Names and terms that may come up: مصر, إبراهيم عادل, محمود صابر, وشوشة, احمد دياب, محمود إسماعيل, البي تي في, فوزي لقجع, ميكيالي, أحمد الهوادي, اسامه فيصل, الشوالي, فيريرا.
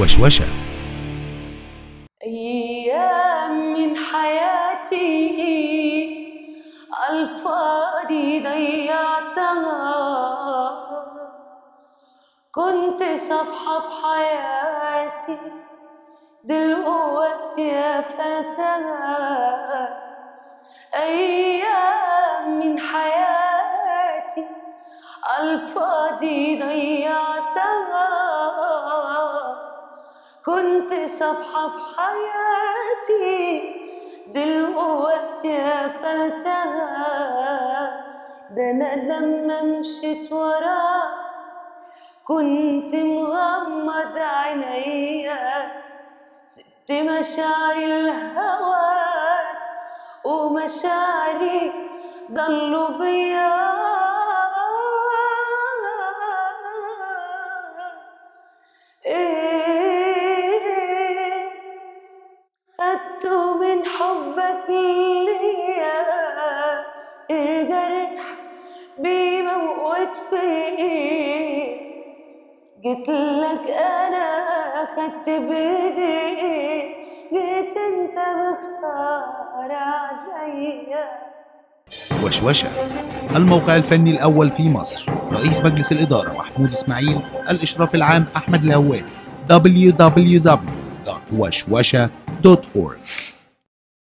وشوشة. أيام من حياتي الفاضي ضيعتها، كنت صفحة في حياتي دلوقتي قفلتها. أيام من حياتي الفاضي ضيعتها، كنت صفحة في حياتي دلوقتي قفلتها. ده أنا لما مشيت وراها كنت مغمض عينيا، سبت مشاعري الهوى ومشاعري ضلوا بيا. خدته من حبك ليا الجرح بيموت فيه، جيت لك انا خدت بايدي، جيت انت بخسارة عليا. وشوشة، الموقع الفني الأول في مصر، رئيس مجلس الإدارة محمود إسماعيل، الإشراف العام أحمد الهوادي. www.وشوشة.org